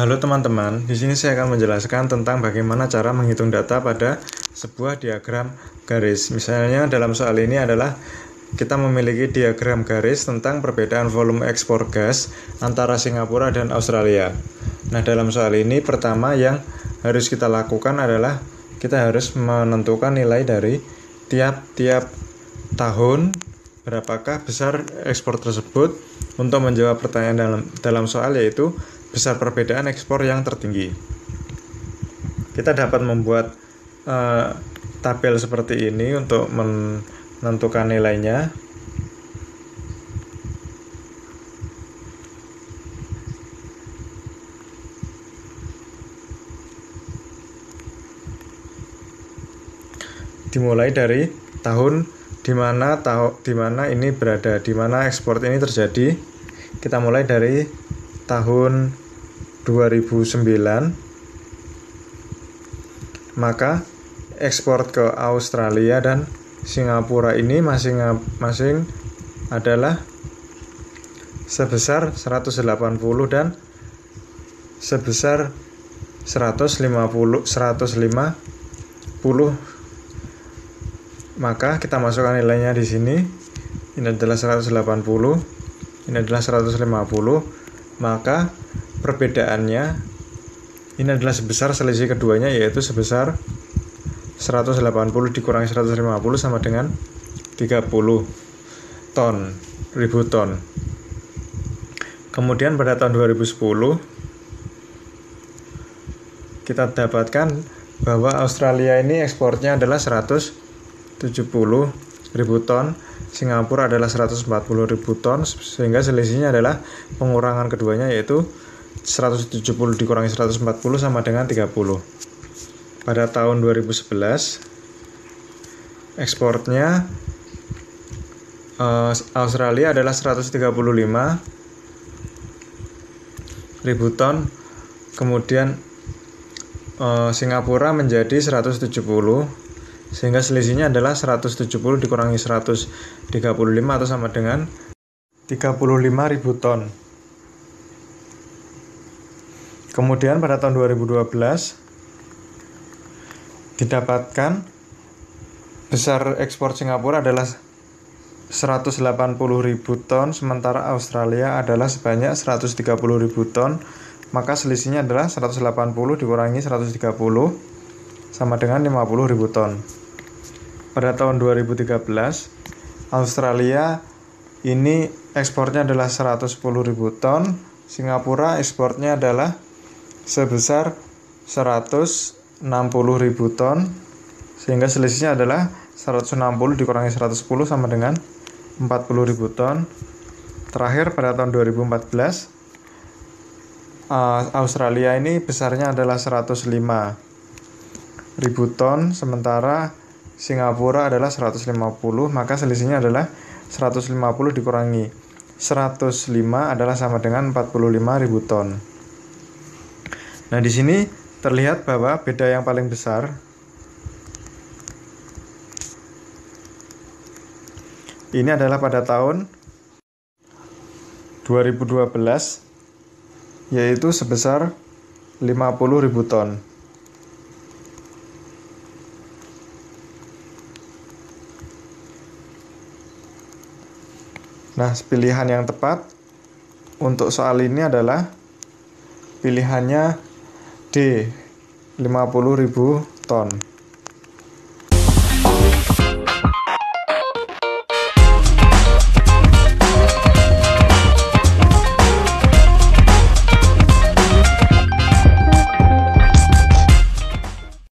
Halo teman-teman, di sini saya akan menjelaskan tentang bagaimana cara menghitung data pada sebuah diagram garis. Misalnya dalam soal ini adalah kita memiliki diagram garis tentang perbedaan volume ekspor gas antara Singapura dan Australia. Nah, dalam soal ini pertama yang harus kita lakukan adalah kita harus menentukan nilai dari tiap-tiap tahun berapakah besar ekspor tersebut untuk menjawab pertanyaan dalam soal, yaitu besar perbedaan ekspor yang tertinggi. Kita dapat membuat tabel seperti ini untuk menentukan nilainya. Dimulai dari tahun di mana ini berada, di mana ekspor ini terjadi. Kita mulai dari tahun 2009, maka ekspor ke Australia dan Singapura ini masing-masing adalah sebesar 180 dan sebesar 150. Maka kita masukkan nilainya di sini. Ini adalah 180, ini adalah 150. Maka perbedaannya ini adalah sebesar selisih keduanya, yaitu sebesar 180 dikurangi 150 sama dengan 30 ribu ton. Kemudian pada tahun 2010 kita dapatkan bahwa Australia ini ekspornya adalah 170 ribu ton, Singapura adalah 140 ribu ton, sehingga selisihnya adalah pengurangan keduanya, yaitu 170 dikurangi 140 sama dengan 30. Pada tahun 2011 ekspornya Australia adalah 135 ribu ton, kemudian Singapura menjadi 170, sehingga selisihnya adalah 170 dikurangi 135 atau sama dengan 35 ribu ton. Kemudian pada tahun 2012 didapatkan besar ekspor Singapura adalah 180 ribu ton, sementara Australia adalah sebanyak 130 ribu ton. Maka selisihnya adalah 180 dikurangi 130 sama dengan 50 ribu ton. Pada tahun 2013 Australia ini ekspornya adalah 110 ribu ton, Singapura ekspornya adalah sebesar 160 ribu ton, sehingga selisihnya adalah 160 dikurangi 110 sama dengan 40 ribu ton. Terakhir pada tahun 2014 Australia ini besarnya adalah 105 ribu ton, sementara Singapura adalah 150. Maka selisihnya adalah 150 dikurangi 105 adalah sama dengan 45 ribu ton. Nah, di sini terlihat bahwa beda yang paling besar ini adalah pada tahun 2012, yaitu sebesar 50 ribu ton. Nah, pilihan yang tepat untuk soal ini adalah pilihannya D, 50 ribu ton.